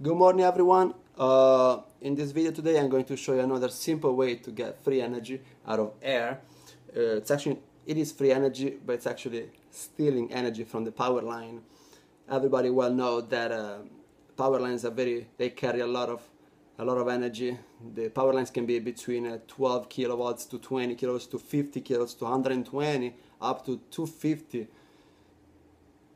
Good morning everyone. In this video today I'm going to show you another simple way to get free energy out of air. It is free energy, but it's actually stealing energy from the power line. Everybody well know that power lines are they carry a lot of energy. The power lines can be between 12 kilowatts to 20 kilowatts to 50 kilowatts to 120 up to 250.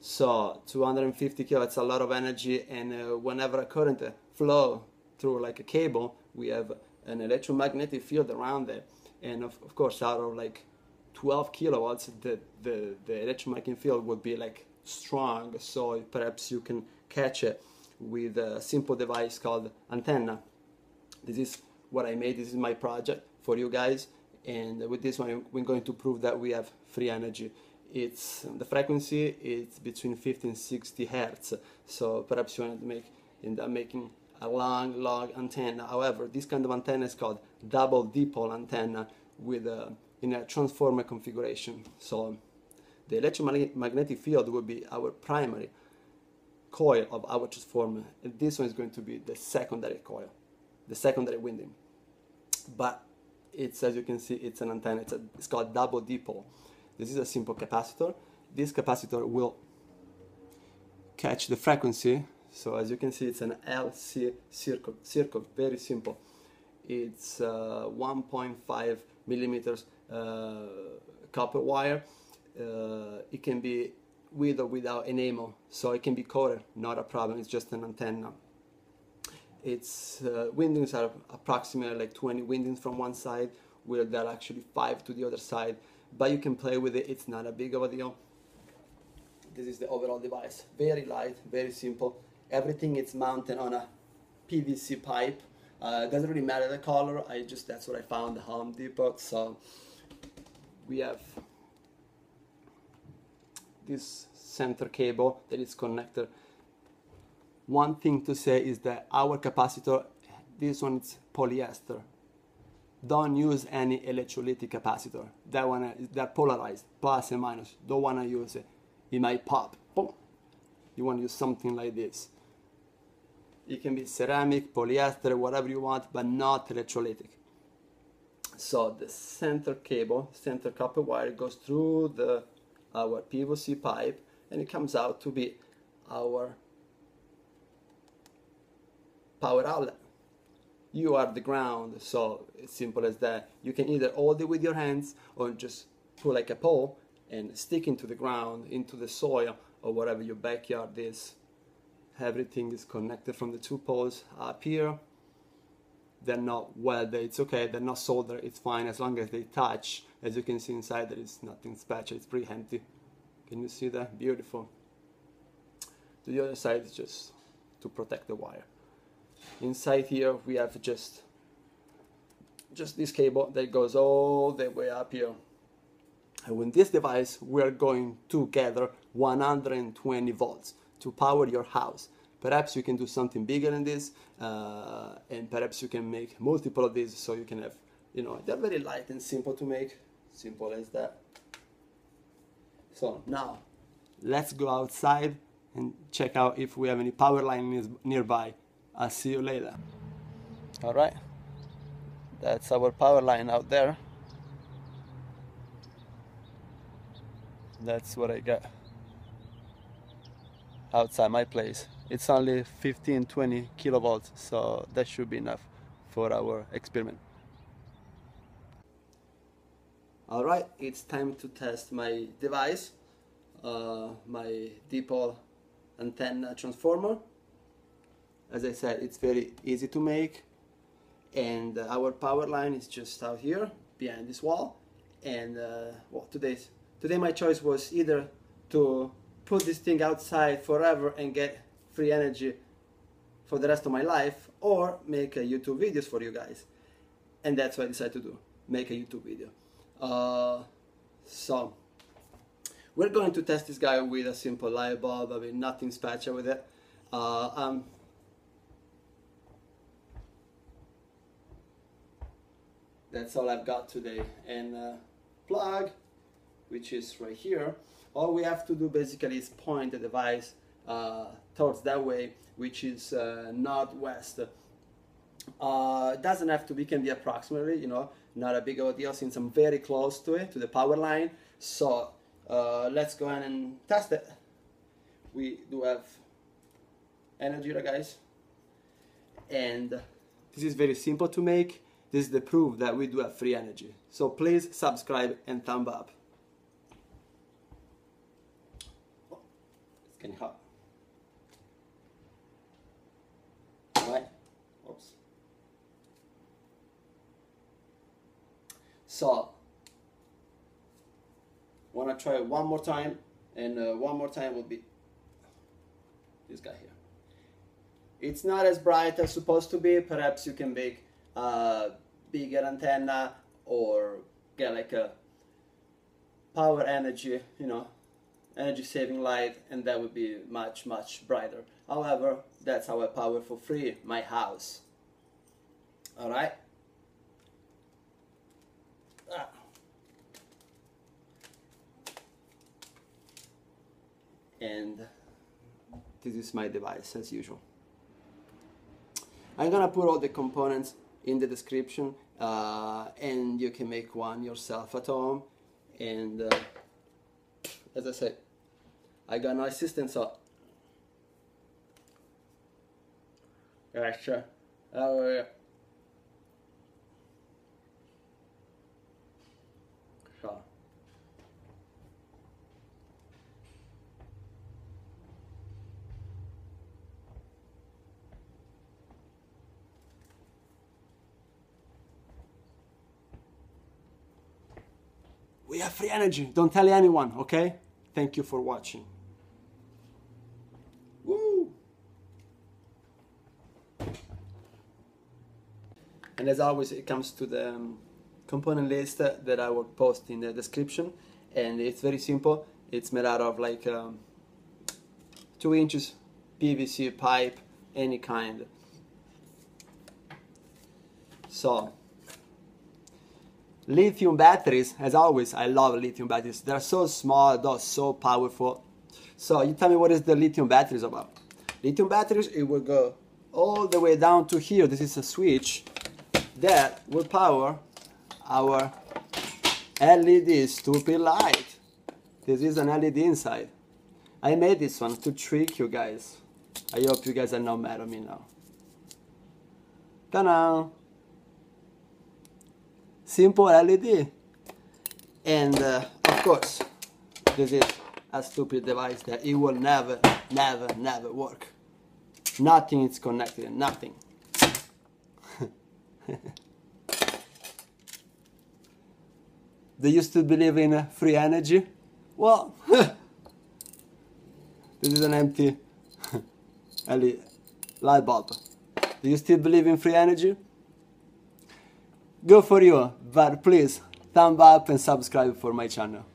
So 250 kilowatts, a lot of energy, and whenever a current flow through like a cable, we have an electromagnetic field around it, and of course out of like 12 kilowatts the electromagnetic field would be like strong, so perhaps you can catch it with a simple device called antenna. This is what I made, this is my project for you guys, and with this one we're going to prove that we have free energy. The frequency is between 50 and 60 Hertz, so perhaps you end up making a long antenna. However, this kind of antenna is called double dipole antenna in a transformer configuration. So the electromagnetic field will be our primary coil of our transformer, and this one is going to be the secondary coil, the secondary winding. But it's, as you can see, it's an antenna, it's called double dipole. This is a simple capacitor. This capacitor will catch the frequency. So as you can see, it's an LC circuit, very simple. It's 1.5 millimeters copper wire. It can be with or without enamel, so it can be coated, not a problem, it's just an antenna. Its windings are approximately like 20 windings from one side, where there are actually 5 to the other side. But you can play with it, it's not a big of a deal. This is the overall device, very light, very simple. Everything is mounted on a PVC pipe. It doesn't really matter the color, that's what I found at Home Depot. So we have this center cable that is connected. One thing to say is that our capacitor, this one is polyester. Don't use any electrolytic capacitor. That one, they're polarized, plus and minus. Don't want to use it. It might pop. Boom. You want to use something like this. It can be ceramic, polyester, whatever you want, but not electrolytic. So the center cable, center copper wire, goes through our PVC pipe, and it comes out to be our power outlet. You are the ground, so it's simple as that. You can either hold it with your hands or just pull like a pole and stick into the ground, into the soil, or whatever your backyard is. Everything is connected from the two poles up here. They're not welded, it's okay, they're not soldered, it's fine, as long as they touch. As you can see inside, there is nothing special, it's pretty empty. Can you see that? Beautiful. The other side is just to protect the wire. Inside here we have just this cable that goes all the way up here, and with this device we are going to gather 120 volts to power your house. Perhaps you can do something bigger than this, and perhaps you can make multiple of these, so you can have, you know, they're very light and simple to make, simple as that. So now let's go outside and check out if we have any power line nearby. I'll see you later. Alright, that's our power line out there. That's what I got outside my place. It's only 15-20 kilovolts, so that should be enough for our experiment. Alright, it's time to test my device, my dipole antenna transformer. As I said, it's very easy to make, and our power line is just out here behind this wall. And well, today my choice was either to put this thing outside forever and get free energy for the rest of my life, or make YouTube videos for you guys, and that's what I decided to do, make a YouTube video. So we're going to test this guy with a simple light bulb. I mean, nothing special with it. That's all I've got today, and plug, which is right here. All we have to do basically is point the device towards that way, which is northwest. Doesn't have to be, can be approximately, you know, not a big of a deal since I'm very close to it, to the power line. So let's go ahead and test it. We do have energy, guys, and this is very simple to make. This is the proof that we do have free energy. So please subscribe and thumb up. Oh, it's getting hot. All right. Oops. So, wanna try it one more time, and one more time will be this guy here. It's not as bright as supposed to be. Perhaps you can make a bigger antenna or get like a power energy, you know, energy saving light, and that would be much, much brighter. However, that's how I power for free my house. All right. Ah. And this is my device as usual. I'm gonna put all the components in the description, and you can make one yourself at home. And as I said, I got no assistance, so gotcha. Sure. We have free energy. Don't tell anyone, okay? Thank you for watching. Woo! And as always, it comes to the component list that I will post in the description. And it's very simple. It's made out of like 2 inches PVC pipe, any kind. So, lithium batteries, as always, I love lithium batteries. They're so small, they're so powerful. So you tell me, what is the lithium batteries about? Lithium batteries, it will go all the way down to here. This is a switch that will power our LED stupid light. This is an LED inside. I made this one to trick you guys. I hope you guys are not mad at me now. Ta-da! Simple LED. And of course, this is a stupid device that it will never, never, never work. Nothing is connected, nothing. They used to believe in free energy. Well, this is an empty light bulb. Do you still believe in free energy? Good for you, but please thumb up and subscribe for my channel.